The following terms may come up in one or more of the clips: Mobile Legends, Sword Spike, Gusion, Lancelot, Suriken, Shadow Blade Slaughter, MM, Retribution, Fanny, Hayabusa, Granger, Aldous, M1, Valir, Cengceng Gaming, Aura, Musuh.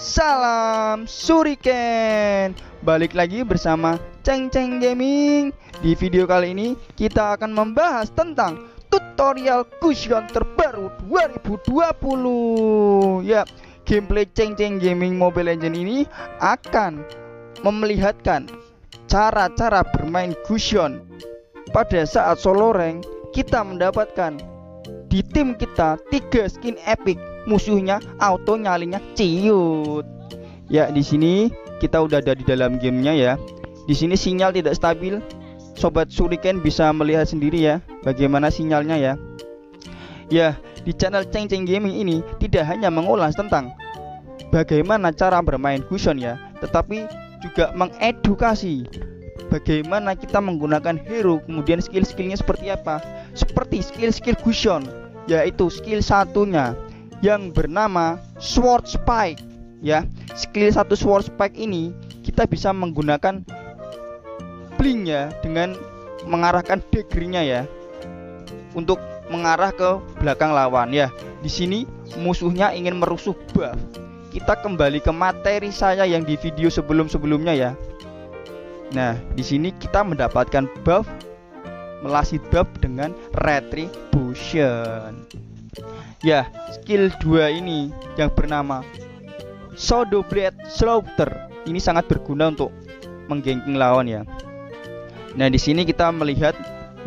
Salam Suriken. Balik lagi bersama Cengceng Gaming. Di video kali ini kita akan membahas tentang tutorial Gusion terbaru 2020. Ya, gameplay Cengceng Gaming Mobile Legends ini akan memperlihatkan cara-cara bermain Gusion. Pada saat solo rank, kita mendapatkan di tim kita 3 skin epic. Musuhnya auto nyalinya ciut. Ya, di sini kita udah ada di dalam gamenya ya. Di sini sinyal tidak stabil. Sobat Suriken bisa melihat sendiri ya, bagaimana sinyalnya ya. Ya, di channel Cengceng Gaming ini tidak hanya mengulas tentang bagaimana cara bermain Gusion ya, tetapi juga mengedukasi bagaimana kita menggunakan hero, kemudian skill-skillnya seperti apa. Seperti skill-skill Gusion, yaitu skill satunya yang bernama Sword Spike ya. Skill 1 Sword Spike ini kita bisa menggunakan blink ya, dengan mengarahkan daggernya ya, untuk mengarah ke belakang lawan ya. Di sini musuhnya ingin merusuh buff. Kita kembali ke materi saya yang di video sebelum-sebelumnya ya. Nah, di sini kita mendapatkan buff melasi buff dengan Retribution. Ya, skill 2 ini yang bernama Shadow Blade Slaughter. Ini sangat berguna untuk mengganking lawan ya. Nah, di sini kita melihat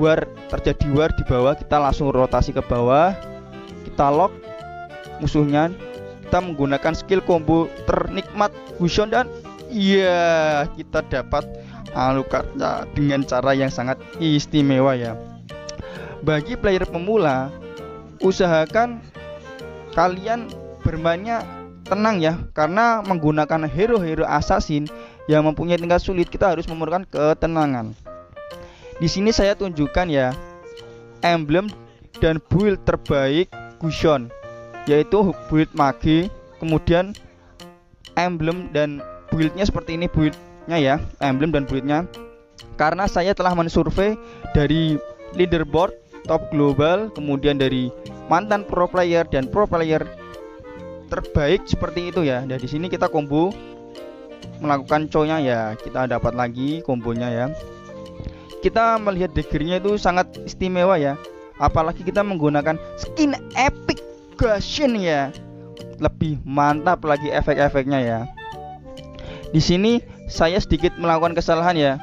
war, terjadi war di bawah, kita langsung rotasi ke bawah. Kita lock musuhnya. Kita menggunakan skill combo ternikmat Gusion dan iya, kita dapat alukarnya dengan cara yang sangat istimewa ya. Bagi player pemula, usahakan kalian bermainnya tenang ya, karena menggunakan hero-hero assassin yang mempunyai tingkat sulit, kita harus memerlukan ketenangan. Di sini saya tunjukkan ya emblem dan build terbaik Gusion, yaitu build mage, kemudian emblem dan buildnya seperti ini buildnya ya, emblem dan buildnya. Karena saya telah mensurvei dari leaderboard top global, kemudian dari mantan pro player dan pro player terbaik seperti itu ya. Nah, di sini kita combo melakukan conya ya, kita dapat lagi kombonya ya. Kita melihat daggernya itu sangat istimewa ya, apalagi kita menggunakan skin epic Gusion ya, lebih mantap lagi efek-efeknya ya. Di sini saya sedikit melakukan kesalahan ya.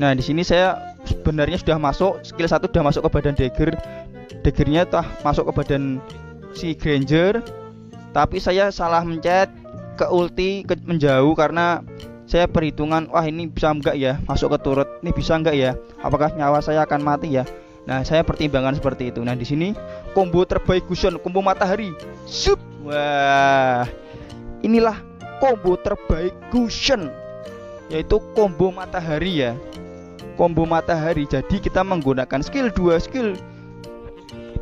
Nah, di sini saya sebenarnya sudah masuk skill 1, sudah masuk ke badan dagger, daggernya telah masuk ke badan si Granger, tapi saya salah mencet ke ulti, menjauh, karena saya perhitungan, wah ini bisa enggak ya masuk ke turret, ini bisa enggak ya, apakah nyawa saya akan mati ya. Nah, saya pertimbangkan seperti itu. Nah, di sini combo terbaik Gusion, combo matahari sup. Wah, inilah combo terbaik Gusion, yaitu combo matahari ya, combo matahari. Jadi kita menggunakan skill 2, skill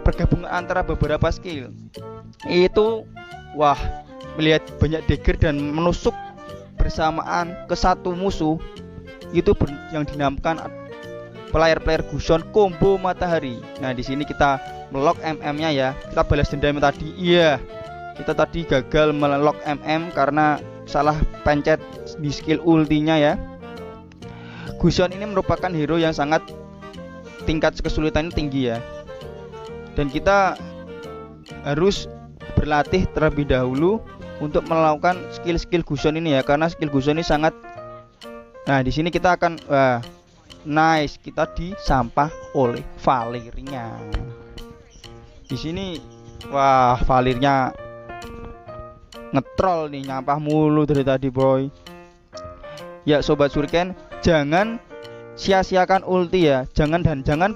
pergabungan antara beberapa skill itu. Wah, melihat banyak dagger dan menusuk bersamaan ke satu musuh itu yang dinamakan player-player Gusion combo matahari. Nah, di sini kita melock MM-nya ya, kita balas dendam tadi. Iya, kita tadi gagal melock MM karena salah pencet di skill ultinya ya. Gusion ini merupakan hero yang sangat tingkat kesulitannya tinggi ya, dan kita harus berlatih terlebih dahulu untuk melakukan skill-skill Gusion ini ya, karena skill Gusion ini sangat. Nah, di sini kita akan nice, kita disampah oleh Valirnya. Di sini wah, Valirnya ngetrol nih, nyampah mulu dari tadi boy. ya sobat Suriken, jangan sia-siakan ulti ya, jangan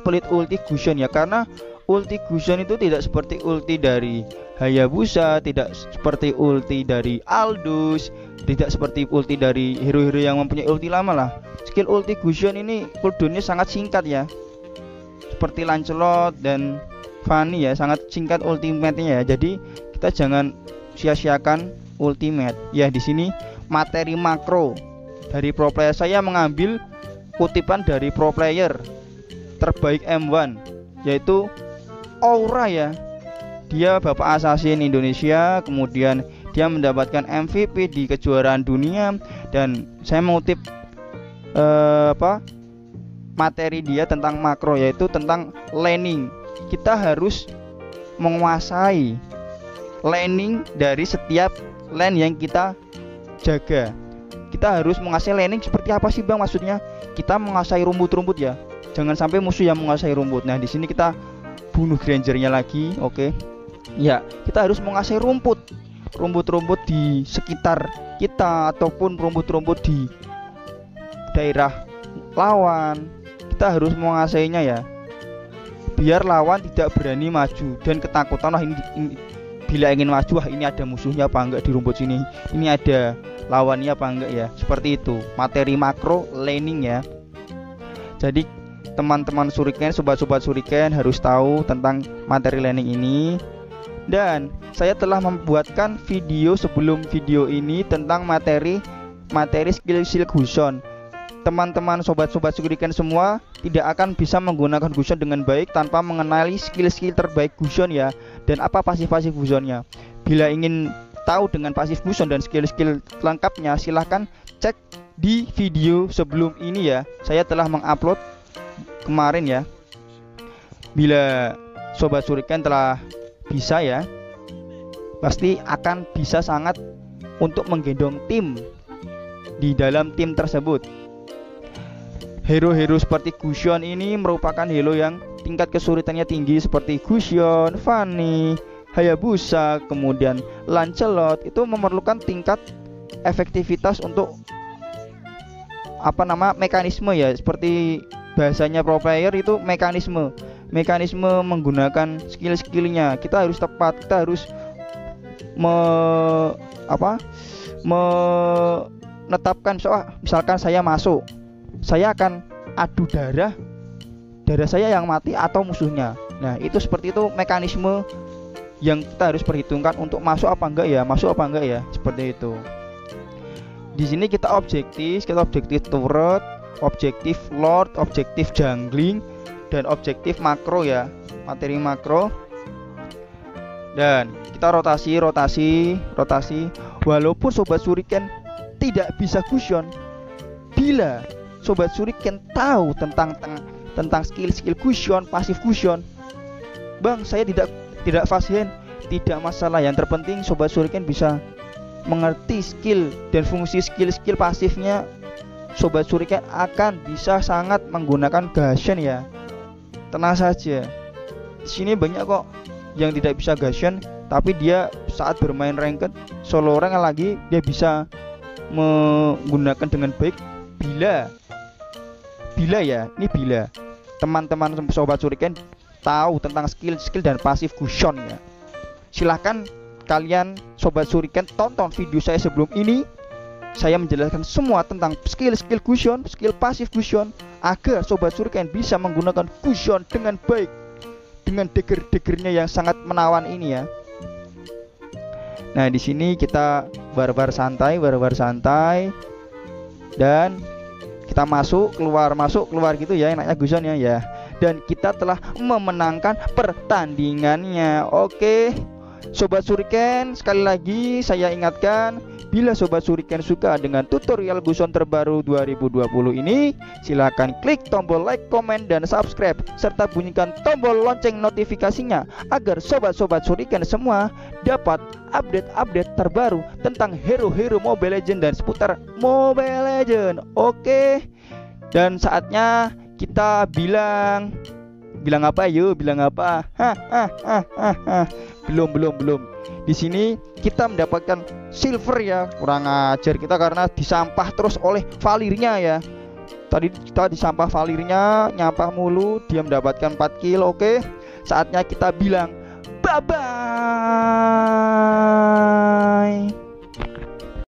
pelit ulti Gusion ya, karena ulti Gusion itu tidak seperti ulti dari Hayabusa, tidak seperti ulti dari Aldous, tidak seperti ulti dari hero-hero yang mempunyai ulti lama lah. Skill ulti Gusion ini cooldownnya sangat singkat ya, seperti Lancelot dan Fanny ya, sangat singkat ultimate-nya ya. Jadi kita jangan sia-siakan ultimate ya. Di sini materi makro dari pro player, saya mengambil kutipan dari pro player terbaik M1, yaitu Aura ya. Dia bapak assassin Indonesia, kemudian dia mendapatkan MVP di kejuaraan dunia, dan saya mengutip materi dia tentang makro, yaitu tentang laning. Kita harus menguasai laning dari setiap lane yang kita jaga. Kita harus menguasai laning seperti apa sih Bang? Maksudnya kita menguasai rumput-rumput ya. Jangan sampai musuh yang menguasai rumput. Nah, di sini kita bunuh Grangernya lagi, oke. Ya, kita harus menguasai rumput-rumput di sekitar kita ataupun rumput-rumput di daerah lawan. Kita harus menguasainya ya. Biar lawan tidak berani maju dan ketakutan, wah ini bila ingin maju, wah ini ada musuhnya apa enggak di rumput sini, ini ada lawannya apa enggak ya. Seperti itu materi makro laning ya. Jadi teman-teman Suriken, sobat-sobat Suriken harus tahu tentang materi laning ini. Dan saya telah membuatkan video sebelum video ini tentang materi skill Gusion. Teman-teman sobat-sobat Suriken semua tidak akan bisa menggunakan Gusion dengan baik tanpa mengenali skill-skill terbaik Gusion ya, dan apa pasif-pasif Gusionnya. Bila ingin tahu dengan pasif Gusion dan skill-skill lengkapnya, silahkan cek di video sebelum ini ya. Saya telah mengupload kemarin ya. Bila sobat Suriken telah bisa ya, pasti akan bisa sangat untuk menggendong tim. Di dalam tim tersebut, hero-hero seperti Gusion ini merupakan hero yang tingkat kesulitannya tinggi, seperti Gusion, Fanny, Hayabusa, kemudian Lancelot. Itu memerlukan tingkat efektivitas untuk mekanisme ya, seperti bahasanya pro player itu mekanisme menggunakan skill-skillnya. Kita harus tepat, kita harus menetapkan misalkan saya masuk, saya akan adu darah saya yang mati atau musuhnya. Nah, itu seperti itu mekanisme yang kita harus perhitungkan untuk masuk apa enggak ya, seperti itu. Di sini kita objektif turret, objektif lord, objektif jungling, dan objektif makro ya, materi makro. Dan kita rotasi. Walaupun sobat Suriken tidak bisa Gusion, bila sobat Suriken tahu tentang skill Gusion, pasif Gusion, Bang saya tidak pasien, tidak masalah. Yang terpenting sobat Suriken bisa mengerti skill dan fungsi skill pasifnya. Sobat Suriken akan bisa sangat menggunakan Gusion ya. Tenang saja, di sini banyak kok yang tidak bisa Gusion, tapi dia saat bermain ranked solo rank lagi dia bisa menggunakan dengan baik. Bila teman-teman sobat Suriken tahu tentang skill dan pasif Gusion ya, silahkan kalian sobat Suriken tonton video saya sebelum ini. Saya menjelaskan semua tentang skill Gusion, skill pasif Gusion, agar sobat Suriken bisa menggunakan Gusion dengan baik, dengan dagger-daggernya yang sangat menawan ini ya. Nah, di sini kita barbar santai. Dan kita masuk keluar gitu ya, enaknya Gusion ya. Dan kita telah memenangkan pertandingannya. Oke, sobat Suriken, sekali lagi saya ingatkan, bila sobat Suriken suka dengan tutorial Gusion terbaru 2020 ini, silahkan klik tombol like, komen, dan subscribe, serta bunyikan tombol lonceng notifikasinya agar sobat-sobat Suriken semua dapat update terbaru tentang hero-hero Mobile Legends dan seputar Mobile Legends. Oke, dan saatnya kita bilang apa? Belum. Di sini kita mendapatkan silver ya. Kurang ajar kita karena disampah terus oleh Valirnya ya. Tadi kita disampah Valirnya, nyampah mulu, dia mendapatkan 4 kill. Oke, saatnya kita bilang bye-bye.